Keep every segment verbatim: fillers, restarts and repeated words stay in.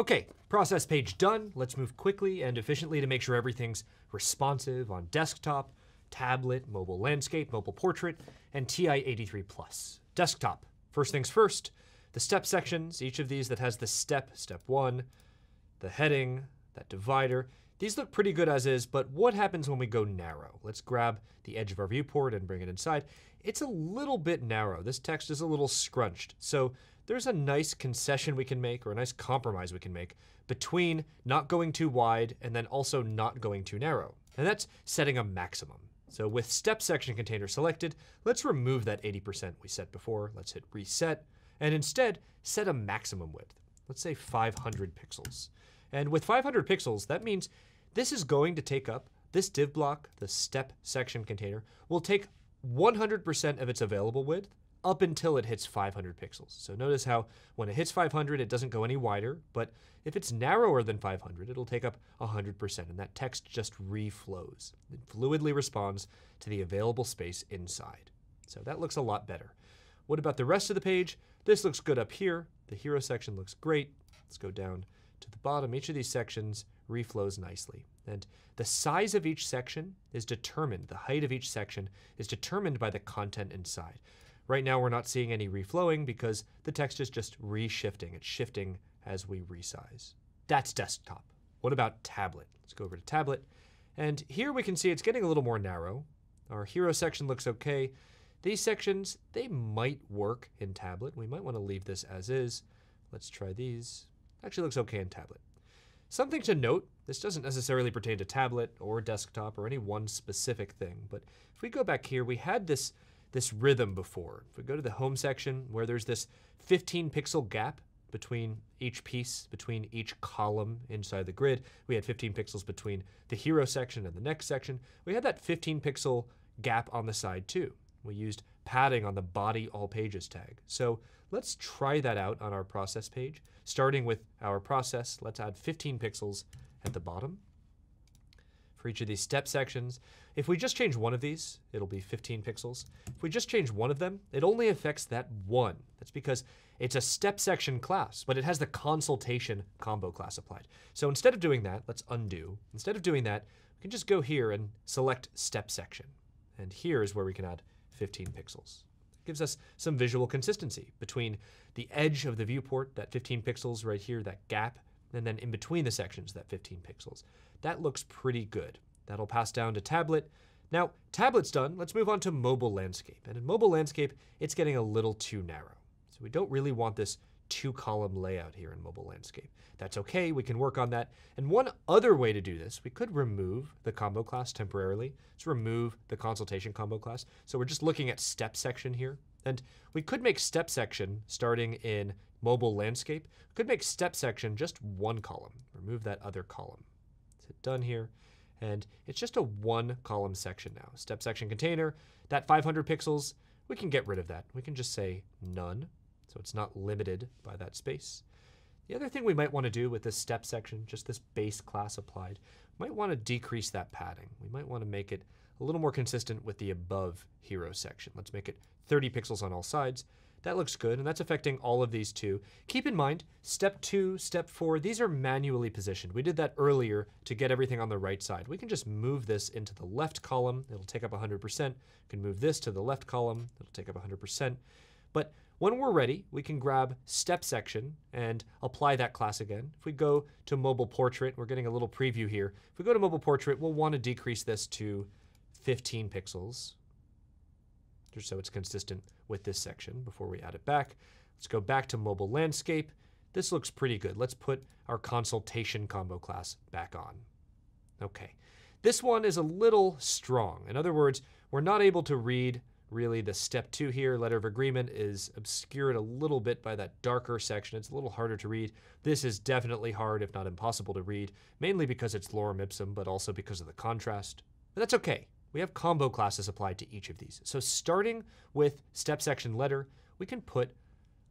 Okay, process page done. Let's move quickly and efficiently to make sure everything's responsive on desktop, tablet, mobile landscape, mobile portrait, and T I eighty-three plus. Desktop, first things first, the step sections, each of these that has the step, step one, the heading, that divider. These look pretty good as is, but what happens when we go narrow? Let's grab the edge of our viewport and bring it inside. It's a little bit narrow. This text is a little scrunched. So there's a nice concession we can make, or a nice compromise we can make, between not going too wide and then also not going too narrow. And that's setting a maximum. So with step section container selected, let's remove that eighty percent we set before. Let's hit reset, and instead set a maximum width. Let's say five hundred pixels. And with five hundred pixels, that means this is going to take up, this div block, the step section container, will take one hundred percent of its available width up until it hits five hundred pixels. So notice how when it hits five hundred, it doesn't go any wider, but if it's narrower than five hundred, it'll take up one hundred percent, and that text just reflows. It fluidly responds to the available space inside. So that looks a lot better. What about the rest of the page? This looks good up here. The hero section looks great. Let's go down to the bottom. Each of these sections reflows nicely. And the size of each section is determined, the height of each section is determined by the content inside. Right now we're not seeing any reflowing because the text is just reshifting. It's shifting as we resize. That's desktop. What about tablet? Let's go over to tablet. And here we can see it's getting a little more narrow. Our hero section looks okay. These sections, they might work in tablet. We might want to leave this as is. Let's try these. Actually looks okay in tablet. Something to note, this doesn't necessarily pertain to tablet or desktop or any one specific thing, but if we go back here, we had this, this rhythm before. If we go to the home section where there's this fifteen pixel gap between each piece, between each column inside the grid, we had fifteen pixels between the hero section and the next section. We had that fifteen pixel gap on the side too. We used padding on the body all pages tag. So let's try that out on our process page. Starting with our process, let's add fifteen pixels at the bottom for each of these step sections. If we just change one of these, it'll be fifteen pixels. If we just change one of them, it only affects that one. That's because it's a step section class, but it has the consultation combo class applied. So instead of doing that, let's undo. Instead of doing that, we can just go here and select step section. And here is where we can add fifteen pixels. It gives us some visual consistency between the edge of the viewport, that fifteen pixels right here, that gap, and then in between the sections, that fifteen pixels. That looks pretty good. That'll pass down to tablet. Now, tablet's done. Let's move on to mobile landscape. And in mobile landscape, it's getting a little too narrow. So we don't really want this two-column layout here in mobile landscape. That's okay, we can work on that. And one other way to do this, we could remove the combo class temporarily. Let's remove the consultation combo class. So we're just looking at step section here. And we could make step section starting in mobile landscape. We could make step section just one column. Remove that other column. Let's hit done here. And it's just a one column section now. Step section container, that five hundred pixels, we can get rid of that. We can just say none. So it's not limited by that space. The other thing we might want to do with this step section, just this base class applied, might want to decrease that padding. We might want to make it a little more consistent with the above hero section. Let's make it thirty pixels on all sides. That looks good, and that's affecting all of these two. Keep in mind, step two, step four, these are manually positioned. We did that earlier to get everything on the right side. We can just move this into the left column. It'll take up one hundred percent. We can move this to the left column. It'll take up one hundred percent. But when we're ready, we can grab step section and apply that class again. If we go to mobile portrait, we're getting a little preview here. If we go to mobile portrait, we'll want to decrease this to fifteen pixels, just so it's consistent with this section before we add it back. Let's go back to mobile landscape. This looks pretty good. Let's put our consultation combo class back on. Okay, this one is a little strong. In other words, we're not able to read really the step two here, letter of agreement, is obscured a little bit by that darker section. It's a little harder to read. This is definitely hard, if not impossible to read, mainly because it's lorem ipsum, but also because of the contrast. But that's okay. We have combo classes applied to each of these. So starting with step section letter, we can put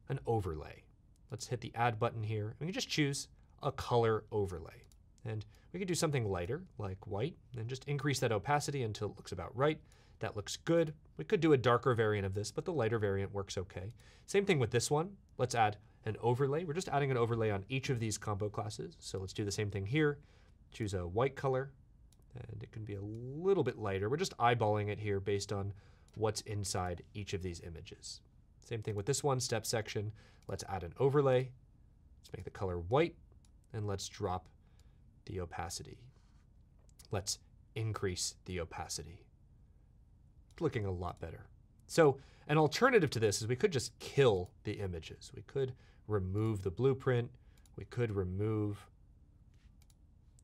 an overlay. Let's hit the add button here. And we can just choose a color overlay. And we can do something lighter, like white, and just increase that opacity until it looks about right. That looks good. We could do a darker variant of this, but the lighter variant works okay. Same thing with this one. Let's add an overlay. We're just adding an overlay on each of these combo classes. So let's do the same thing here. Choose a white color, and it can be a little bit lighter. We're just eyeballing it here based on what's inside each of these images. Same thing with this one, step section. Let's add an overlay. Let's make the color white, and let's drop the opacity. Let's increase the opacity. It's looking a lot better. So an alternative to this is we could just kill the images. We could remove the blueprint. We could remove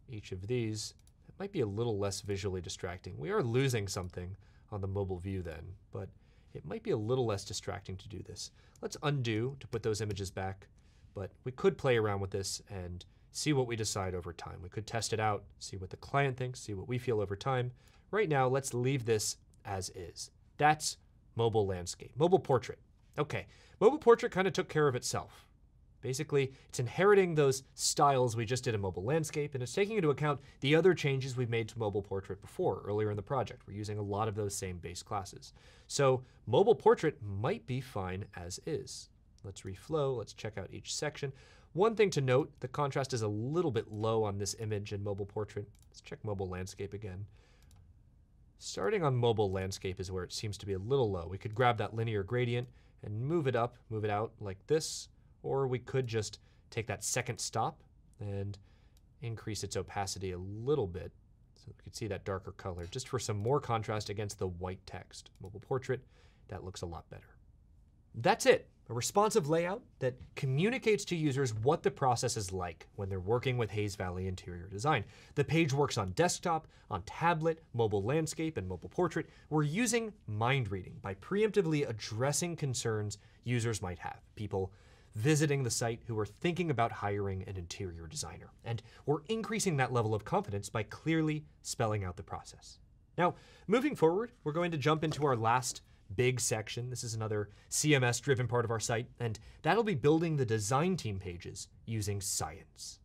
each of these. It might be a little less visually distracting. We are losing something on the mobile view then, but it might be a little less distracting to do this. Let's undo to put those images back, but we could play around with this and see what we decide over time. We could test it out, see what the client thinks, see what we feel over time. Right now, let's leave this as is. That's mobile landscape, mobile portrait. Okay, mobile portrait kind of took care of itself. Basically, it's inheriting those styles we just did in mobile landscape, and it's taking into account the other changes we've made to mobile portrait before, earlier in the project. We're using a lot of those same base classes. So mobile portrait might be fine as is. Let's reflow, let's check out each section. One thing to note, the contrast is a little bit low on this image in mobile portrait. Let's check mobile landscape again. Starting on mobile landscape is where it seems to be a little low. We could grab that linear gradient and move it up, move it out like this. Or we could just take that second stop and increase its opacity a little bit so we could see that darker color just for some more contrast against the white text. Mobile portrait, that looks a lot better. That's it, a responsive layout that communicates to users what the process is like when they're working with Hayes Valley Interior Design. The page works on desktop, on tablet, mobile landscape, and mobile portrait. We're using mind reading by preemptively addressing concerns users might have. People visiting the site who are thinking about hiring an interior designer. And we're increasing that level of confidence by clearly spelling out the process. Now, moving forward, we're going to jump into our last big section. This is another C M S-driven part of our site, and that'll be building the design team pages using science.